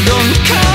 I don't care.